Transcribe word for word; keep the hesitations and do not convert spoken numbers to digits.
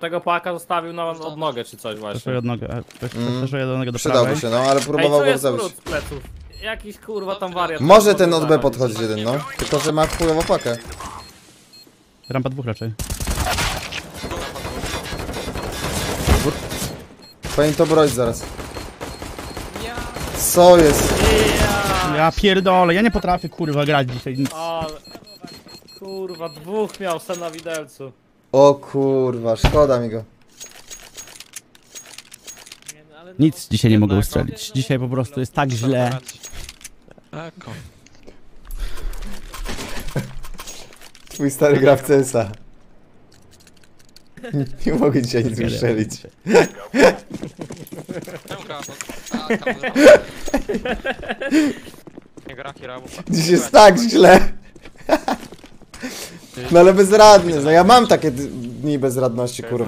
Tego płaka zostawił na odnogę czy coś właśnie. Odnogę, mm. Przydałby się, no, ale próbował go zabić. Jakiś kurwa tam wariat. Może ten od B podchodzić jeden, no. Tylko że ma chujową pakę. Rampa dwóch raczej. Powinien to broić zaraz. Co jest? Ja pierdolę, ja nie potrafię kurwa grać dzisiaj nic. O, kurwa, dwóch miał sen na widelcu. O kurwa, szkoda mi go. Nic dzisiaj nie mogę ustrzelić. Dzisiaj po prostu jest tak źle. Twój stary gra w C S a. Nie mogę dzisiaj nic ustrzelić. Dziś jest tak źle. No ale bezradny, no ja mam takie dni bezradności kurwa.